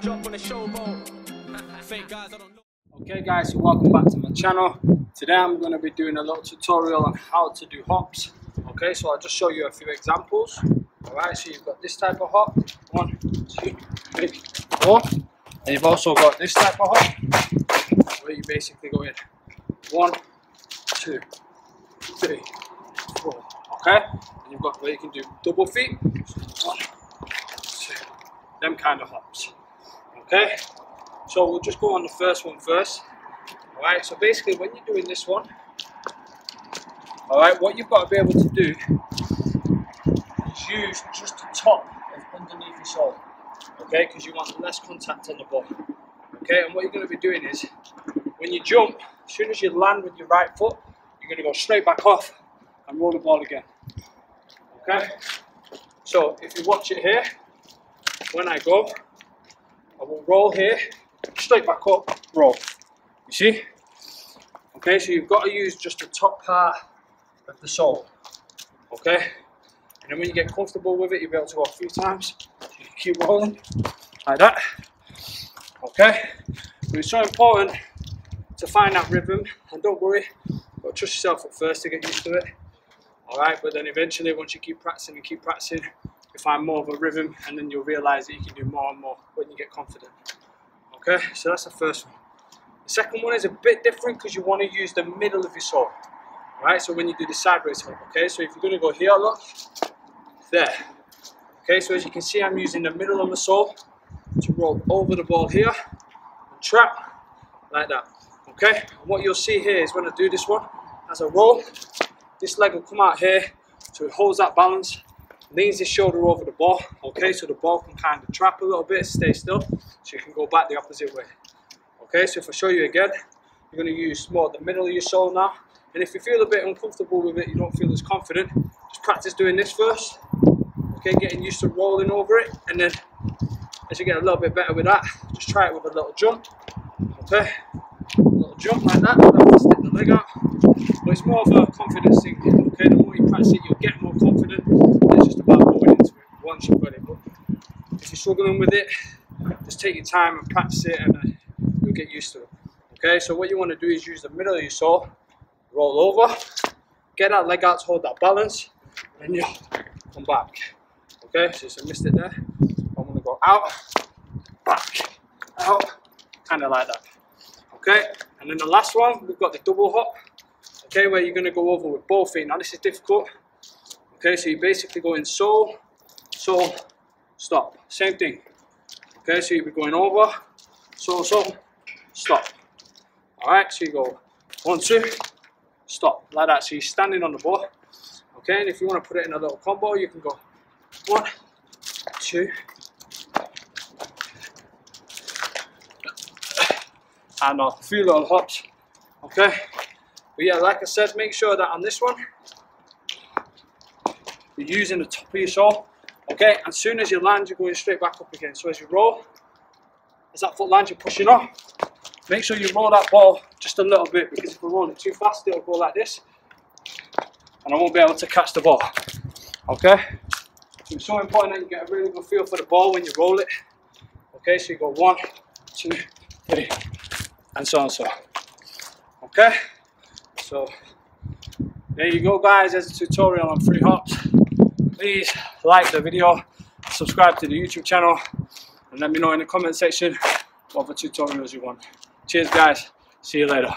drop on a showboat. Fake guys, I don't know. Okay guys, so welcome back to my channel. Today I'm going to be doing a little tutorial on how to do hops. Okay, so I'll just show you a few examples. Alright, so you've got this type of hop. 1, 2, 3, 4. And you've also got this type of hop, where you basically go in 1, 2, 3, 4. Okay, and you've got where you can do double feet. So 1, 2, them kind of hops. Okay, so we'll just go on the first one first. Alright, so basically when you're doing this one, alright, what you've got to be able to do is use just the top of underneath your sole. Okay, because you want less contact on the ball. Okay, and what you're going to be doing is, when you jump, as soon as you land with your right foot, you're going to go straight back off and roll the ball again. Okay, so if you watch it here, when I go, I will roll here, straight back up, roll. You see? Okay, so you've got to use just the top part of the sole. Okay, and then when you get comfortable with it, you'll be able to go a few times. So you can keep rolling like that. Okay, but it's so important to find that rhythm, and don't worry, you've got to trust yourself at first to get used to it. Alright, but then eventually, once you keep practicing and keep practicing, you'll find more of a rhythm, and then you'll realise that you can do more and more when you get confident. Okay, so that's the first one. The second one is a bit different because you want to use the middle of your sole. Alright, so when you do the sideways hop, okay, so if you're going to go here, look, there. Okay, so as you can see, I'm using the middle of the sole to roll over the ball here, and trap, like that. Okay, and what you'll see here is when I do this one, as I roll, this leg will come out here, so it holds that balance, leans his shoulder over the ball, okay, so the ball can kind of trap a little bit, stay still, so you can go back the opposite way. Okay, so if I show you again, you're going to use more the middle of your sole now, and if you feel a bit uncomfortable with it, you don't feel as confident, just practice doing this first, okay, getting used to rolling over it, and then as you get a little bit better with that, just try it with a little jump, okay, a little jump like that, don't have to stick the leg out. But it's more of a confidence thing, okay? The more you practice it, you'll get more confident. It's just about going into it once you've got it. But if you're struggling with it, just take your time and practice it, and you'll get used to it. Okay, so what you want to do is use the middle of your sole, roll over, get that leg out to hold that balance, and you'll come back. Okay, so I missed it there. I'm going to go out, back, out, kind of like that. Okay, and then the last one, we've got the double hop. Okay, where you're going to go over with both feet. Now this is difficult. Okay, so you basically go in sole, sole, stop. Same thing. Okay, so you'll be going over, sole, sole, stop. Alright, so you go 1, 2, stop. Like that. So you're standing on the ball. Okay, and if you want to put it in a little combo, you can go 1, 2, and a few little hops. Okay. But yeah, like I said, make sure that on this one, you're using the top of your sole, okay? And as soon as you land, you're going straight back up again. So as you roll, as that foot lands, you're pushing off. Make sure you roll that ball just a little bit, because if you roll it too fast, it'll go like this, and I won't be able to catch the ball, okay? So it's so important that you get a really good feel for the ball when you roll it, okay? So you go 1, 2, 3, and so on so, okay? So there you go guys, there's a tutorial on free hops. Please like the video, subscribe to the YouTube channel, and let me know in the comment section what other tutorials you want. Cheers guys, see you later.